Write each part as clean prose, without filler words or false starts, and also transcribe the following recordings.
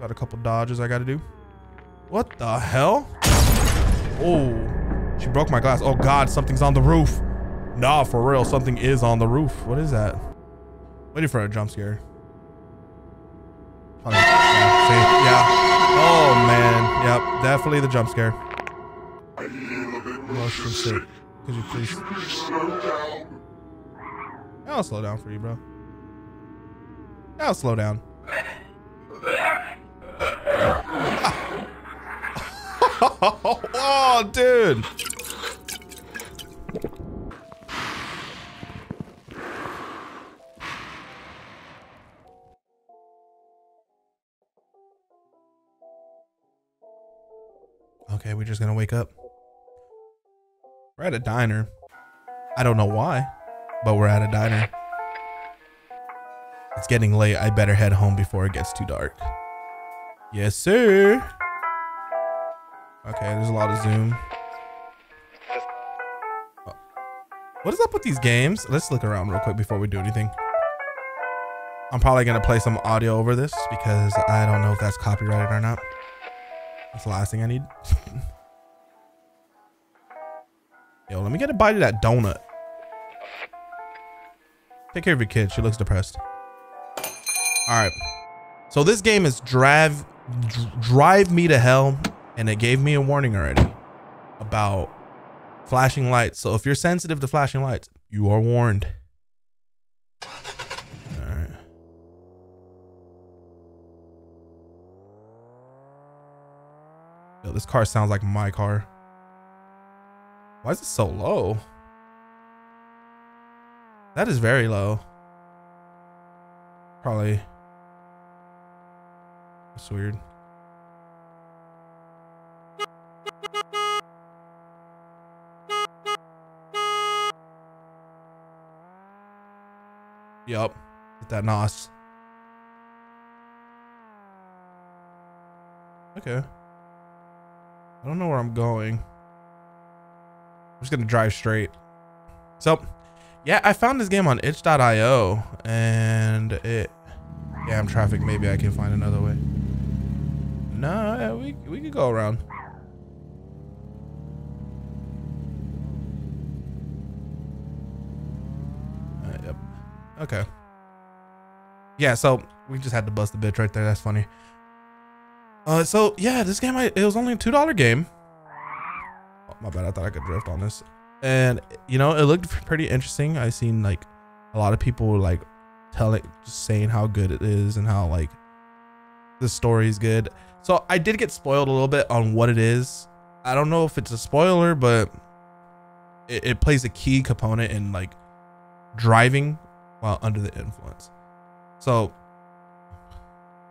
Got a couple dodges I got to do. What the hell? Oh, she broke my glass. Oh God, something's on the roof. Nah, for real, something is on the roof. What is that? Waiting for a jump scare. Okay. Yeah. Oh man. Yep. Definitely the jump scare. I feel a bit motion sick. Could you please? Slow down? I'll slow down for you, bro. I'll slow down. Oh, dude. Okay, we're just gonna wake up. We're at a diner. I don't know why, but we're at a diner. It's getting late. I better head home before it gets too dark. Yes, sir. Okay, there's a lot of zoom. Oh. What is up with these games? Let's look around real quick before we do anything. I'm probably gonna play some audio over this because I don't know if that's copyrighted or not. That's the last thing I need. Yo, let me get a bite of that donut. Take care of your kid. She looks depressed. All right. So this game is Drive Me to Hell, and it gave me a warning already about flashing lights. So if you're sensitive to flashing lights, you are warned. All right. Yo, this car sounds like my car. Why is it so low? That is very low. Probably. That's weird. Yup. Get that NOS. Okay. I don't know where I'm going. I'm just gonna drive straight. So, yeah, I found this game on itch.io, and it. Yeah, I'm traffic. Maybe I can find another way. No, we could go around. Yep. Okay. Yeah, so we just had to bust the bitch right there. That's funny. So yeah, this game it was only a $2 game. Oh, my bad. I thought I could drift on this, and you know it looked pretty interesting. I seen like a lot of people like just saying how good it is and how like the story is good. So I did get spoiled a little bit on what it is. I don't know if it's a spoiler, but it plays a key component in like driving while under the influence. So,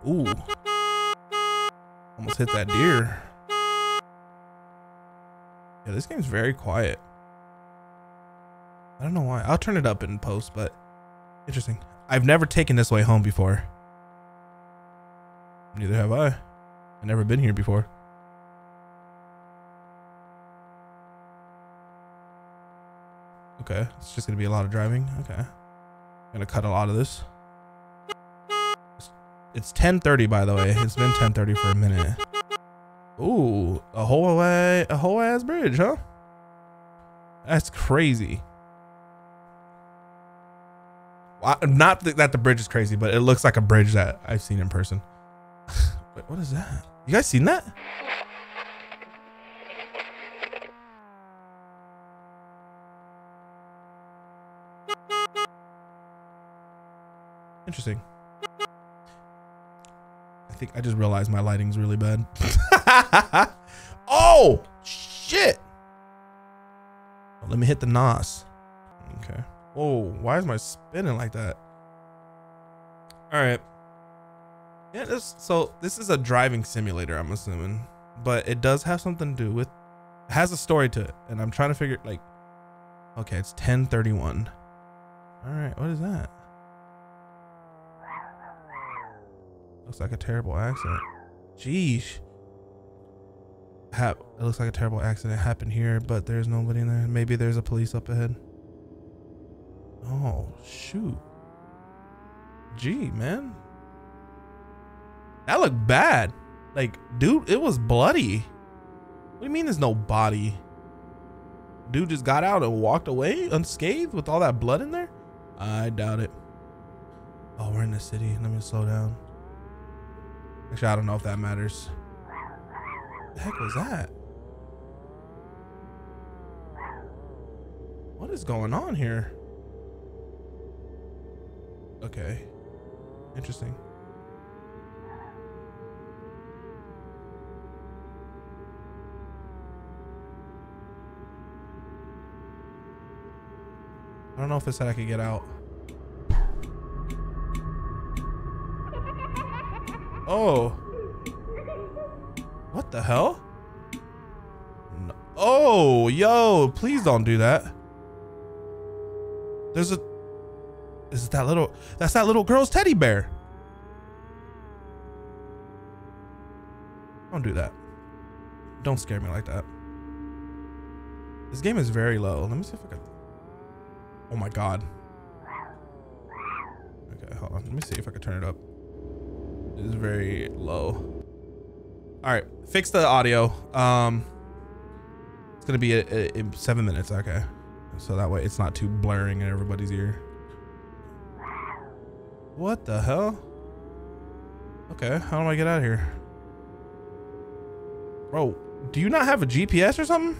ooh, almost hit that deer. Yeah, this game's very quiet. I don't know why. I'll turn it up in post, but interesting. I've never taken this way home before. Neither have I. I've never been here before. Okay, it's just gonna be a lot of driving. Okay, I'm gonna cut a lot of this. It's 10:30, by the way. It's been 10:30 for a minute. Ooh, a whole ass bridge, huh? That's crazy. Well, not that the bridge is crazy, but it looks like a bridge that I've seen in person. Wait, what is that? You guys seen that? Interesting. I think I just realized my lighting's really bad. Oh, shit. Let me hit the NOS. Okay. Whoa, why is my spinning like that? All right. Yeah, so this is a driving simulator, I'm assuming, but it does have something to do with, it has a story to it, and I'm trying to figure like, okay, it's 10:31. All right, what is that? Looks like a terrible accident. Jeez. It looks like a terrible accident happened here, but there's nobody in there. Maybe there's a police up ahead. Oh, shoot. Gee, man. That looked bad. Like, dude, it was bloody. What do you mean there's no body? Dude just got out and walked away unscathed with all that blood in there? I doubt it. Oh, we're in the city. Let me slow down. Actually, I don't know if that matters. What the heck was that? What is going on here? Okay. Interesting. I don't know if it said I could get out. Oh. What the hell? No. Oh, yo, please don't do that. There's a, is that little, that's that little girl's teddy bear. Don't do that. Don't scare me like that. This game is very low. Let me see if I can. Oh my God. Okay, hold on. Let me see if I can turn it up. It is very low. All right, fix the audio. It's gonna be in 7 minutes. Okay, so that way it's not too blaring in everybody's ear. What the hell? Okay, how do I get out of here? Bro, do you not have a GPS or something?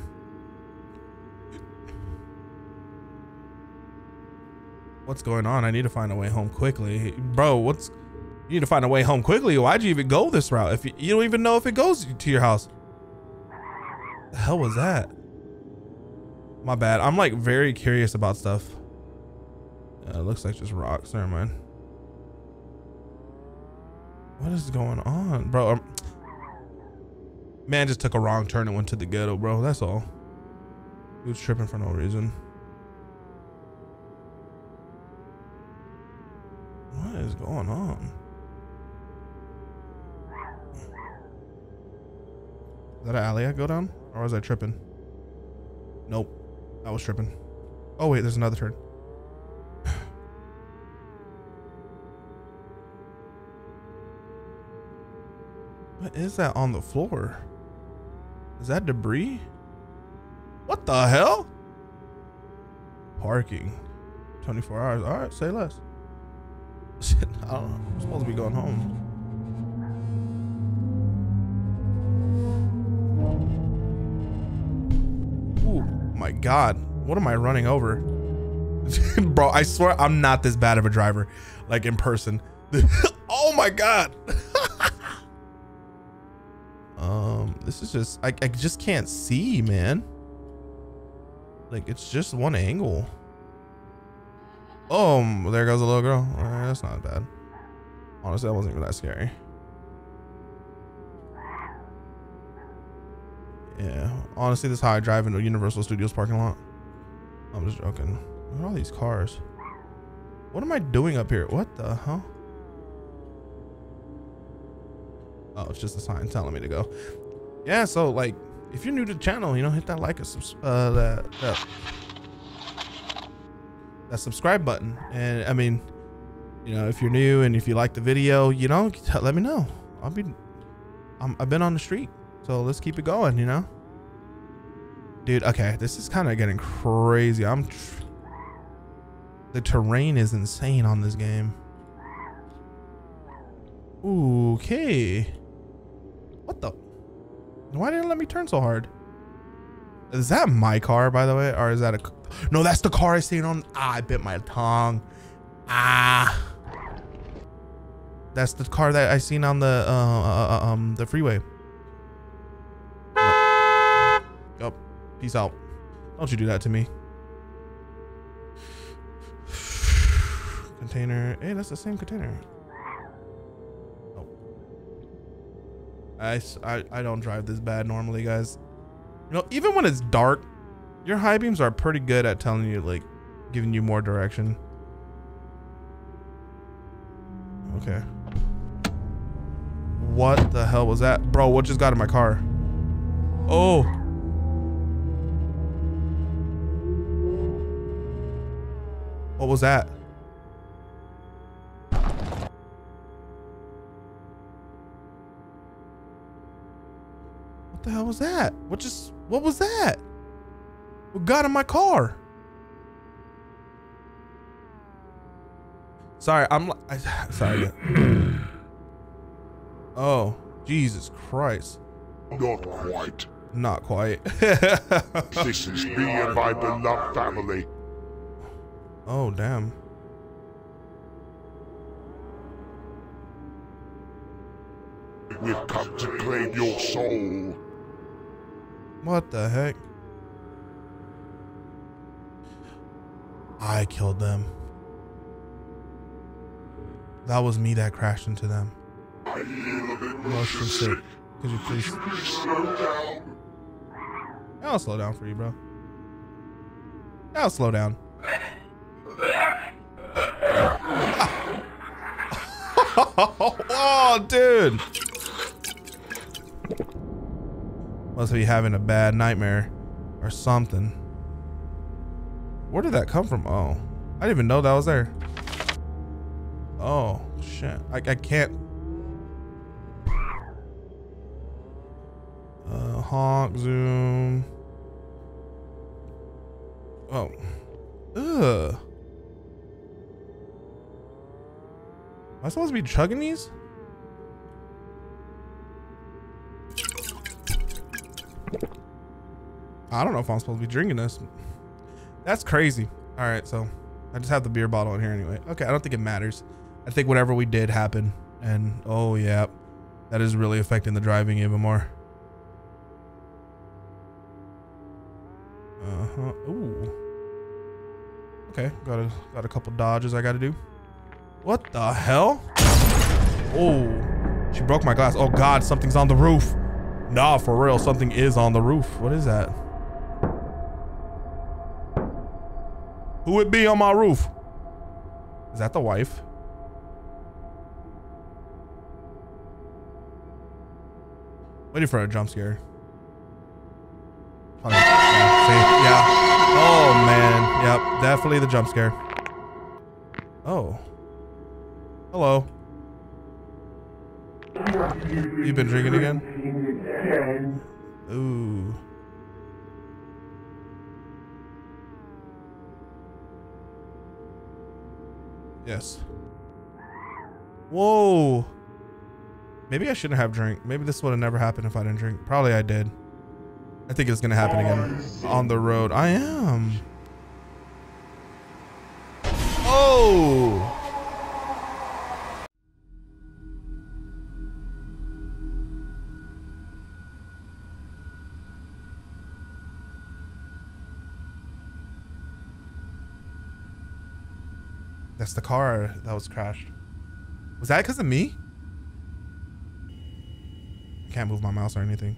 What's going on? I need to find a way home quickly. Bro, what's... You need to find a way home quickly. Why'd you even go this route? If you don't even know if it goes to your house. The hell was that? My bad. I'm like very curious about stuff. It looks like just rocks. Never mind. What is going on, bro? Man just took a wrong turn and went to the ghetto, bro. That's all. He was tripping for no reason. What is going on? Is that an alley I go down, or was I tripping? Nope, I was tripping. Oh wait, there's another turn. What is that on the floor? Is that debris? What the hell? Parking, 24 hours. All right, say less. Shit, I don't know. I'm supposed to be going home. My God, what am I running over? Bro, I swear I'm not this bad of a driver, like in person. Oh my God. This is just, I just can't see, man. Like, it's just one angle. Oh, there goes a little girl. All right, that's not bad. Honestly, that wasn't even that scary. Yeah, honestly, this is how I drive into Universal Studios parking lot. I'm just joking. Look at all these cars. What am I doing up here? What the hell? Oh, it's just a sign telling me to go. Yeah, so like, if you're new to the channel, you know, hit that like and that subscribe button. And I mean, you know, if you're new and if you like the video, you know, let me know. I've been on the street. So let's keep it going, you know? Dude, okay, this is kind of getting crazy. The terrain is insane on this game. Okay. What the? Why didn't it let me turn so hard? Is that my car, by the way? Or is that a... No, that's the car I seen on... Ah, I bit my tongue. Ah. That's the car that I seen on the freeway. Oh, peace out. Don't you do that to me. Container. Hey, that's the same container. Oh. I don't drive this bad normally, guys. You know, even when it's dark, your high beams are pretty good at telling you, like, giving you more direction. Okay. What the hell was that? Bro, what just got in my car? Oh. What was that? the hell was that? What was that? What got in my car? Sorry, sorry. Oh, Jesus Christ. Not quite. Not quite. This is me and my beloved family. Oh, damn. We've come to claim your soul. What the heck? I killed them. That was me that crashed into them. I feel a bit motion sick. Could you please slow down? I'll slow down for you, bro. I'll slow down. Oh, dude. Must be having a bad nightmare or something. Where did that come from? Oh, I didn't even know that was there. Oh, shit. I can't. Honk, zoom. Oh. Ugh. Am I supposed to be chugging these? I don't know if I'm supposed to be drinking this. That's crazy. All right, so I just have the beer bottle in here anyway. Okay, I don't think it matters. I think whatever we did happened, and oh yeah, that is really affecting the driving even more. Ooh. Okay, got a couple dodges I gotta do. What the hell? Oh, she broke my glass. Oh God, something's on the roof. Nah, for real, something is on the roof. What is that? Who it be on my roof? Is that the wife? Waiting for a jump scare. Okay. Yeah. Oh man. Yep. Definitely the jump scare. Oh. Hello. You been drinking again? Ooh. Yes. Whoa. Maybe I shouldn't have drank. Maybe this would have never happened if I didn't drink. Probably I did. I think it's gonna happen again on the road. I am. Oh. That's the car that was crashed. Was that because of me? I can't move my mouse or anything.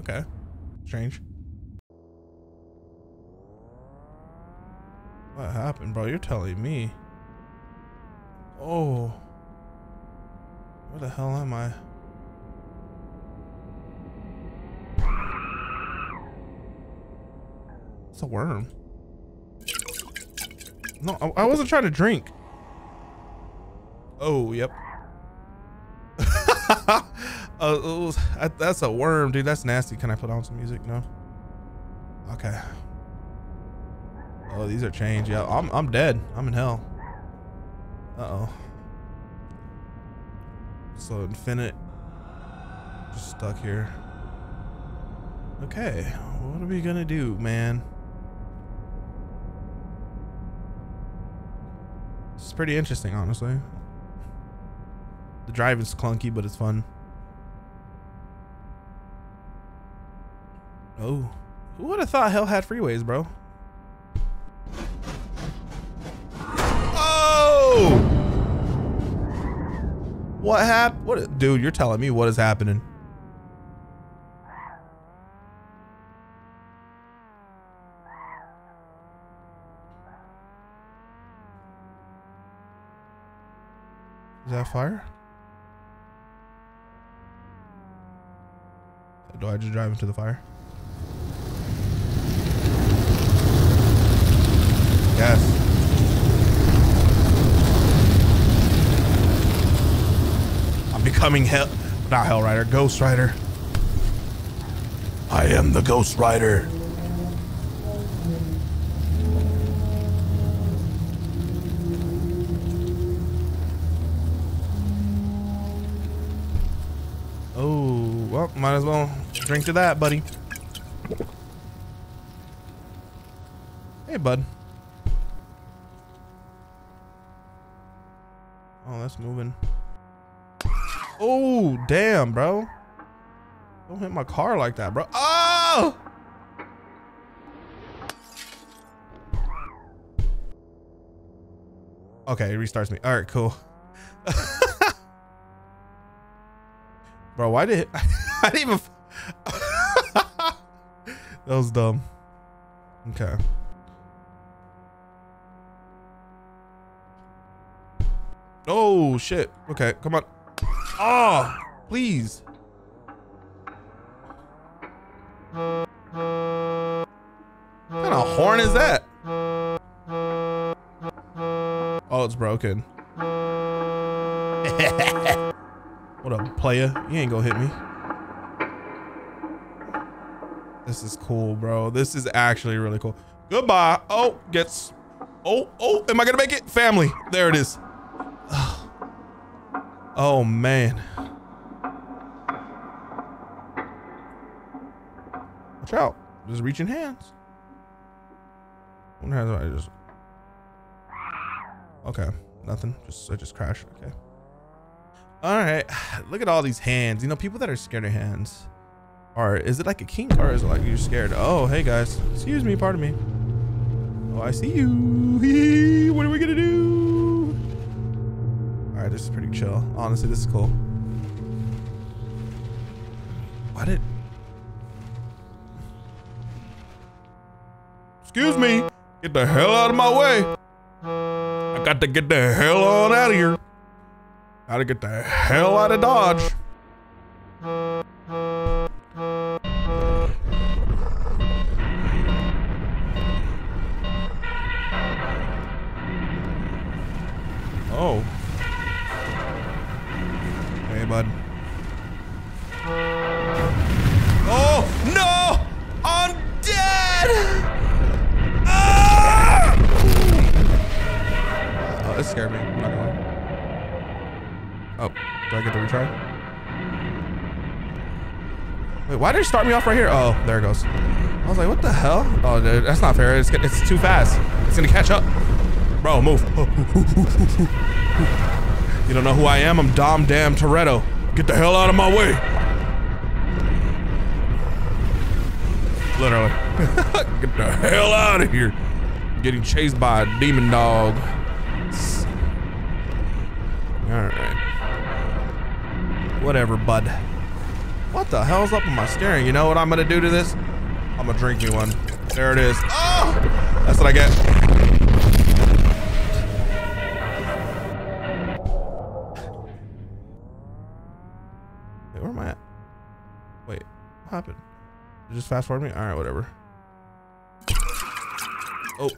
Okay. Strange. What happened, bro? You're telling me. Oh. Where the hell am I? It's a worm. No, I wasn't trying to drink. Oh, yep. That's a worm, dude. That's nasty. Can I put on some music? No. Okay. Oh, these are changed. Yeah, I'm dead. I'm in hell. Uh-oh. So infinite, just stuck here. Okay, what are we gonna do, man? It's pretty interesting, honestly. The drive is clunky, but it's fun. Oh, who would have thought hell had freeways, bro? Oh! What happened? What, dude? You're telling me what is happening? Is that fire? Do I just drive into the fire? Yes. I'm becoming Ghost Rider. I am the Ghost Rider. Oh, well, might as well drink to that, buddy. Hey, bud. Oh, that's moving. Oh, damn, bro. Don't hit my car like that, bro. Oh! Okay, it restarts me. All right, cool. Bro, why did I didn't even... That was dumb. Okay. Oh, shit. Okay, come on. Oh, please. What kind of horn is that? Oh, it's broken. What up, player? You ain't gonna hit me. This is cool, bro. This is actually really cool. Goodbye. Oh, gets. Oh, oh, am I gonna make it? Family. There it is. Oh, man. Watch out. Just reaching hands. I wonder how do I just... Okay. Nothing. I just crashed. Okay. All right. Look at all these hands. You know, people that are scared of hands. Or is it like a kink or is it like you're scared? Oh, hey, guys. Excuse me. Pardon me. Oh, I see you. What are we going to do? Alright, this is pretty chill. Honestly, this is cool. Why did... Excuse me! Get the hell out of my way! I got to get the hell on out of here! Gotta get the hell out of Dodge! Oh. Hey, bud. Oh, no! I'm dead! Ah! Oh, this scared me. I'm not gonna lie. Oh, do I get to retry? Wait, why did it start me off right here? Oh, there it goes. I was like, what the hell? Oh, dude, that's not fair. It's too fast. It's gonna catch up. Bro, move. You don't know who I am? I'm Dom Damn Toretto. Get the hell out of my way. Literally. Get the hell out of here. I'm getting chased by a demon dog. Alright. Whatever, bud. What the hell's up with my steering? You know what I'm gonna do to this? I'm gonna drink me one. There it is. Oh! That's what I get. Happened? Just fast forward me? All right, whatever. Oh,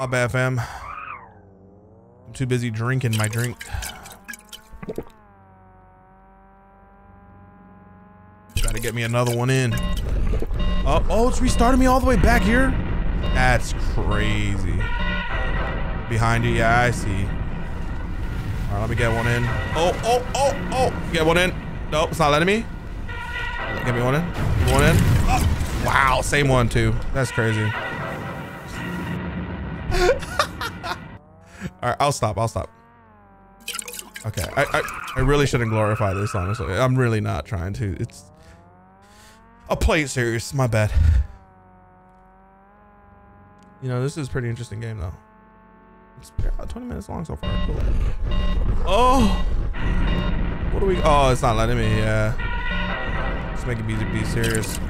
my bad, fam. I'm too busy drinking my drink. Gotta get me another one in. Oh, it's restarted me all the way back here? That's crazy. Behind you? Yeah, I see. All right, let me get one in. Oh, oh, oh, oh. Get one in. Nope, it's not letting me. Give me one in. Give me one in. Oh, wow, same one too. That's crazy. All right, I'll stop. I'll stop. Okay, I really shouldn't glorify this, honestly. I'm really not trying to. It's. I'll play it serious. My bad. You know, this is a pretty interesting game though. It's 20 minutes long so far. Cool. Oh. What do we? Oh, it's not letting me. Yeah. Let's make it easy to be serious. I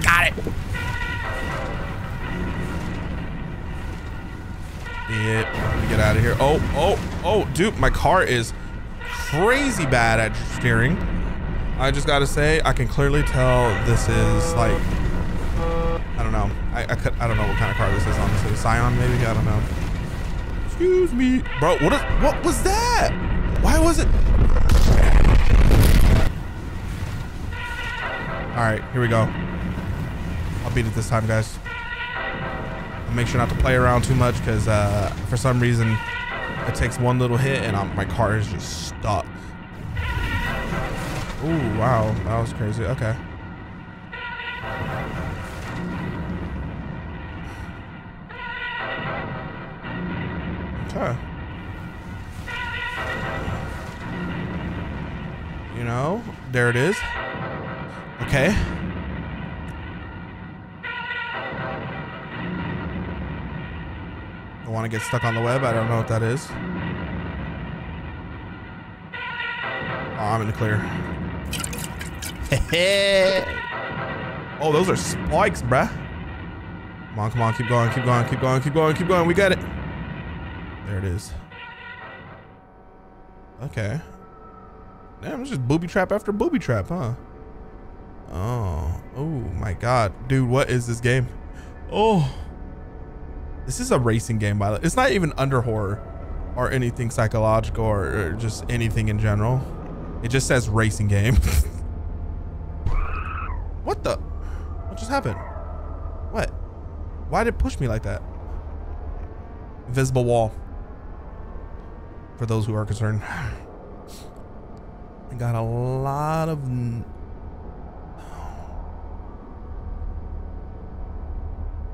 got it. Yeah, let me get out of here. Oh, oh, oh, dude, my car is crazy bad at steering. I just gotta say, I can clearly tell this is like, I don't know. I don't know what kind of car this is, honestly. A Scion, maybe? I don't know. Excuse me. Bro, what was that? Why was it? All right, here we go. I'll beat it this time, guys. I'll make sure not to play around too much because for some reason it takes one little hit and my car is just stuck. Oh, wow. That was crazy. Okay. Okay. You know, there it is. Okay. Don't want to get stuck on the web. I don't know what that is. Oh, I'm in the clear. Oh, those are spikes, bruh. Come on, come on. Keep going, keep going, keep going, keep going, keep going. We got it. There it is. Okay. Damn, it's just booby trap after booby trap, huh? Oh. Oh my god. Dude, what is this game? Oh. This is a racing game, by the way. It's not even under horror or anything psychological or just anything in general. It just says racing game. What the? What just happened? What? Why did it push me like that? Invisible wall. For those who are concerned. I got a lot of...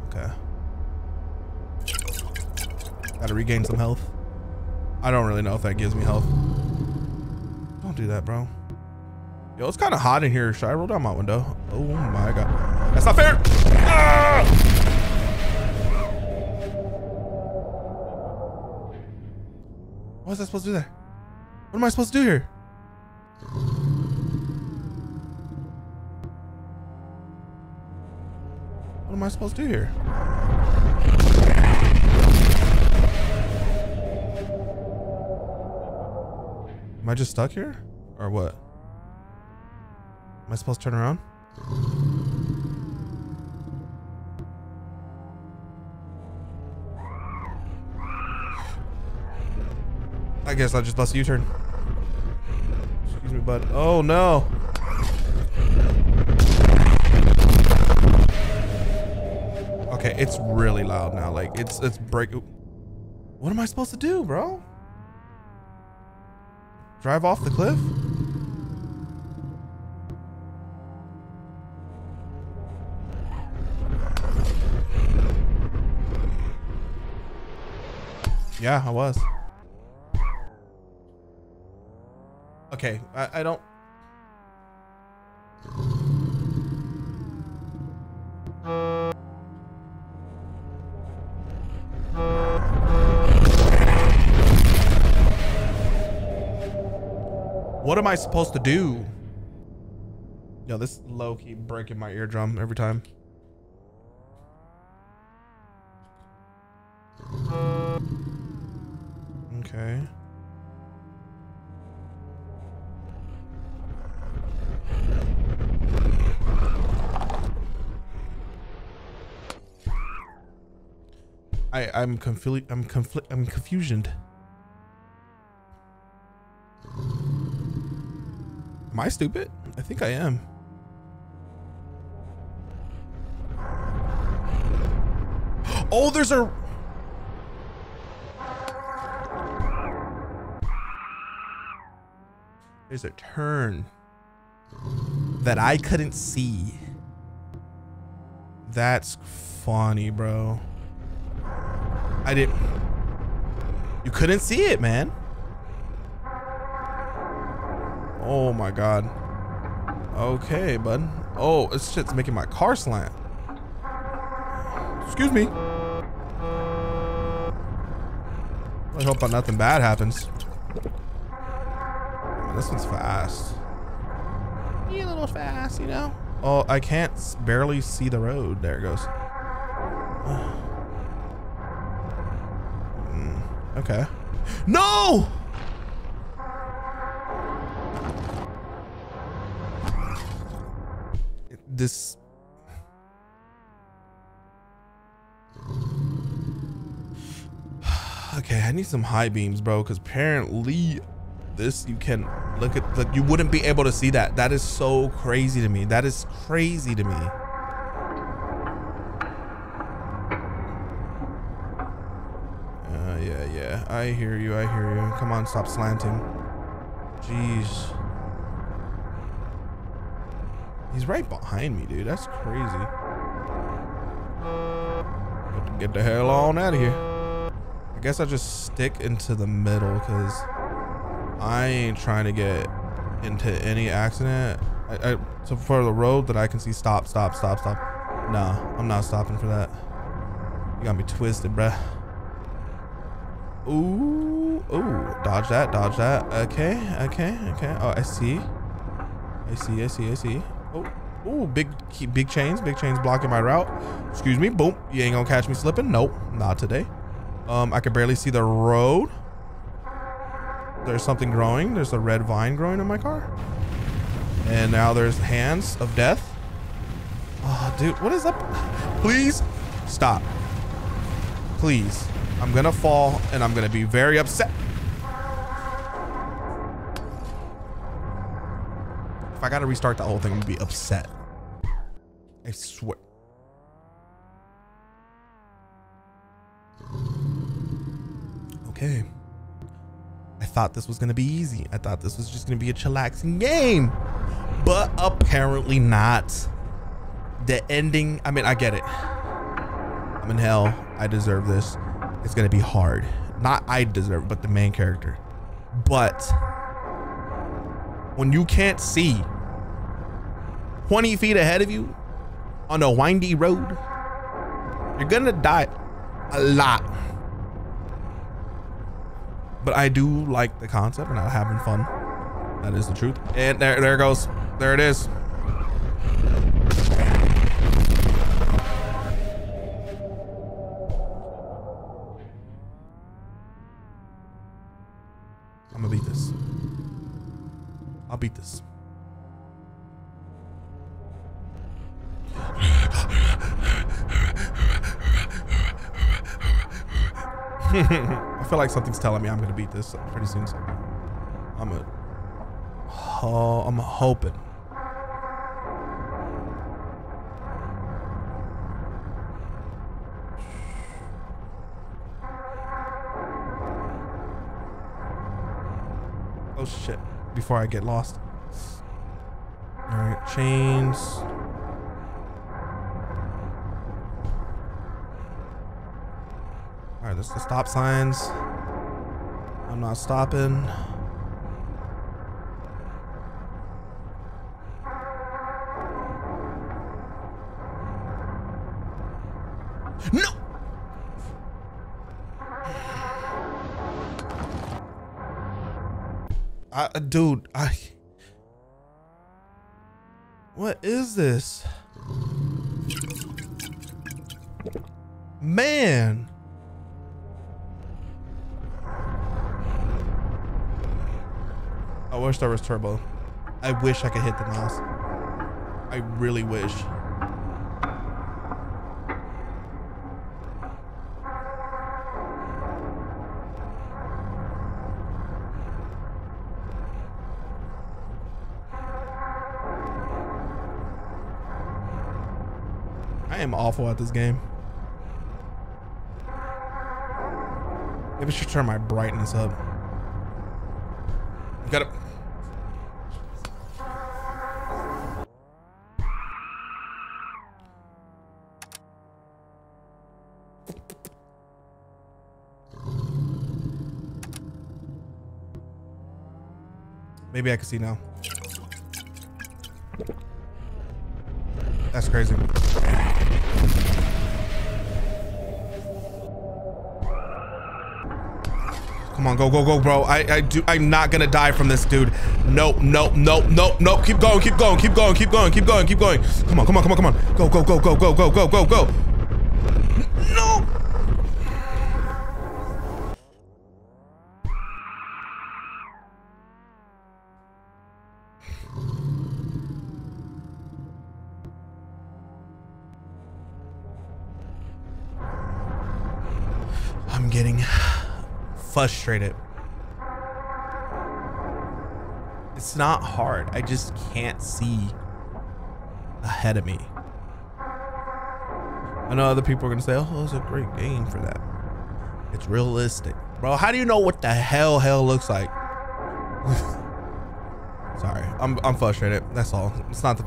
Okay. Gotta regain some health. I don't really know if that gives me health. Don't do that, bro. Yo, it's kind of hot in here. Should I roll down my window? Oh my god. That's not fair! Ah! What was I supposed to do there? What am I supposed to do here? What am I supposed to do here? Am I just stuck here? Or what? Am I supposed to turn around? I guess I just bust a U-turn. Excuse me, bud. Oh no. Okay, it's really loud now. Like it's break. What am I supposed to do, bro? Drive off the cliff? Yeah, I was. Okay, I don't. What am I supposed to do? Yo, this low key breaking my eardrum every time. Okay. I'm confused. Am I stupid? I think I am. Oh, there's a. There's a turn that I couldn't see. That's funny, bro. I didn't. You couldn't see it, man. Oh my god. Okay, bud. Oh, this shit's making my car slant. Excuse me. I hope nothing bad happens. Man, this one's fast. Yeah, a little fast, you know. Oh, I can't barely see the road. There it goes. Oh. Okay. No! This. Okay, I need some high beams, bro, because apparently this, you can look at, like, you wouldn't be able to see that. That is so crazy to me. That is crazy to me. Yeah, I hear you, I hear you. Come on, stop slanting. Jeez. He's right behind me, dude. That's crazy. Get the hell on out of here. I guess I just stick into the middle because I ain't trying to get into any accident. So for the road that I can see, stop, stop, stop, stop. Nah, I'm not stopping for that. You got me twisted, bruh. Ooh, ooh, dodge that, dodge that. Okay, okay, okay. Oh, I see. I see, I see, I see. Oh, ooh, big chains blocking my route. Excuse me, boom. You ain't gonna catch me slipping. Nope, not today. I can barely see the road. There's something growing. There's a red vine growing in my car. And now there's hands of death. Oh, dude, what is up? Please stop. Please. I'm gonna fall and I'm gonna be very upset. If I gotta restart the whole thing, I'm gonna be upset. I swear. Okay. I thought this was gonna be easy. I thought this was just gonna be a chillaxing game, but apparently not. The ending, I mean, I get it. I'm in hell. I deserve this. It's gonna be hard. Not I deserve, but the main character. But when you can't see 20 feet ahead of you on a windy road, you're gonna die a lot. But I do like the concept and I'm having fun. That is the truth. And there it goes. There it is. I'm gonna beat this. I'll beat this. I feel like something's telling me I'm gonna beat this pretty soon. So I'm hoping. Oh shit, before I get lost. All right, chains. All right, there's the stop signs. I'm not stopping. No! Dude, what is this? Man. I wish there was turbo. I wish I could hit the mouse. I really wish. I am awful at this game. Maybe I should turn my brightness up. Got it. Maybe I can see now. That's crazy. Come on, go, go, go, bro. I'm not gonna die from this, dude. Nope, nope, nope, nope, nope. Keep going, keep going, keep going, keep going, keep going, keep going. Come on, come on, come on, come on. Go, go, go, go, go, go, go, go, go. No. frustrated. It's not hard. I just can't see ahead of me. I know other people are gonna say, oh, it's a great game for that. It's realistic. Bro, how do you know what the hell looks like? Sorry, I'm frustrated. That's all. It's not the,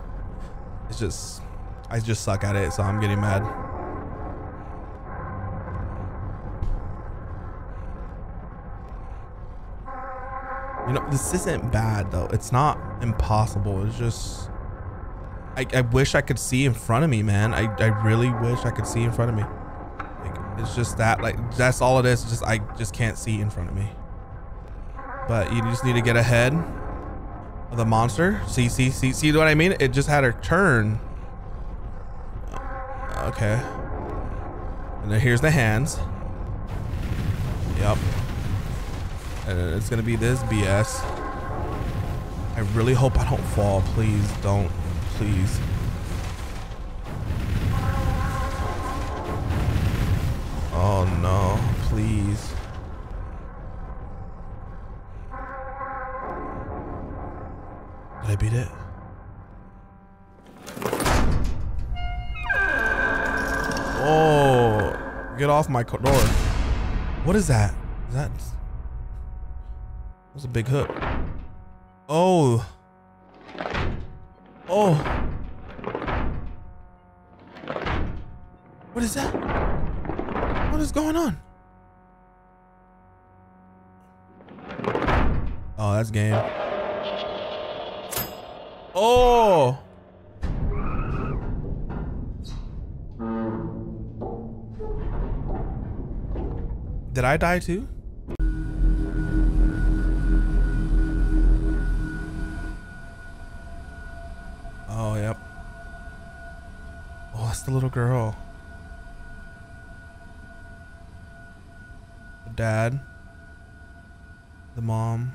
it's just, I just suck at it, so I'm getting mad. You know, this isn't bad though. It's not impossible. It's just, I wish I could see in front of me, man. I really wish I could see in front of me. Like, it's just that, like, that's all it is. Just, I just can't see in front of me. But you just need to get ahead of the monster. See what I mean? It just had her turn. Okay. And then here's the hands. Yep. And it's gonna be this BS. I really hope I don't fall. Please don't. Please. Oh no, please. Did I beat it? Oh, get off my door. What is that? Is that? That's a big hook. Oh. Oh. What is that? What is going on? Oh, that's game. Oh. Did I die too? Oh, yep. Oh, that's the little girl. The dad. The mom.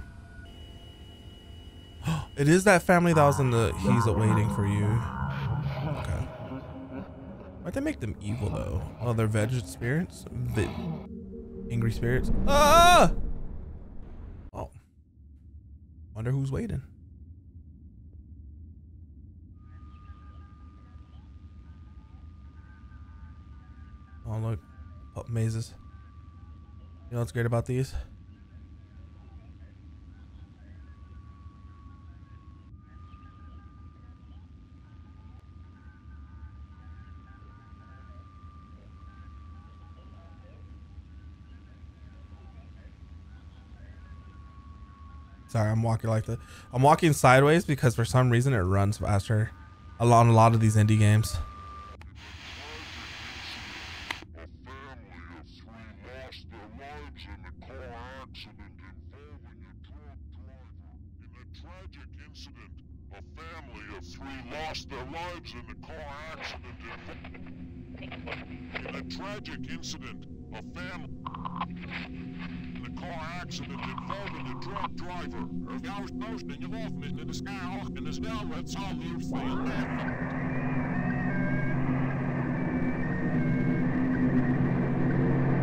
It is that family that was in the He's Awaiting for You. Okay. Why'd they make them evil, though? Oh, they're veg spirits? Angry spirits? Ah! Oh. Wonder who's waiting. Oh, look, pup mazes. You know what's great about these? Sorry, I'm walking like the, I'm walking sideways because for some reason it runs faster on a lot of these indie games.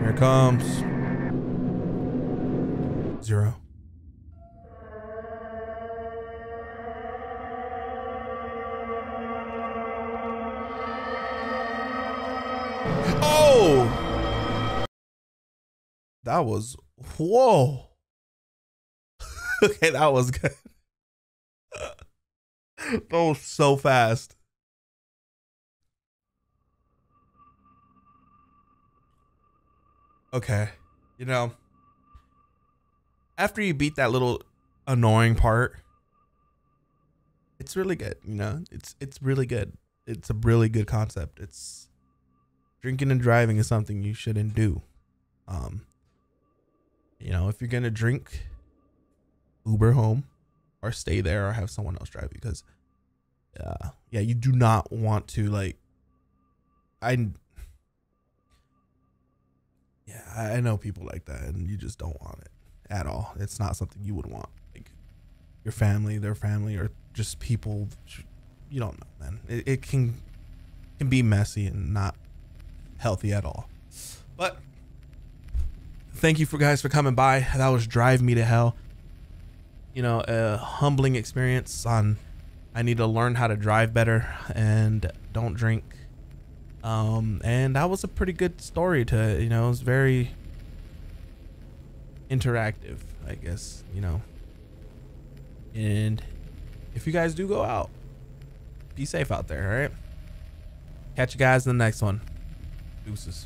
Here it comes. 0. Oh! That was, whoa. Okay, that was good. That was so fast. Okay, you know, after you beat that little annoying part, it's really good. You know, it's really good. It's a really good concept. It's, drinking and driving is something you shouldn't do. You know, if you're gonna drink, Uber home, or stay there, or have someone else drive you, because yeah, you do not want to, like, I know people like that, and you just don't want it at all. It's not something you would want, like your family, their family, or just people. You don't know, man. It can be messy and not healthy at all. But Thank you guys for coming by. That was Drive Me to Hell. You know, a humbling experience on I need to learn how to drive better and don't drink. And that was a pretty good story to, you know, it was very interactive, I guess, you know. And if you guys do go out, be safe out there, all right? Catch you guys in the next one. Deuces.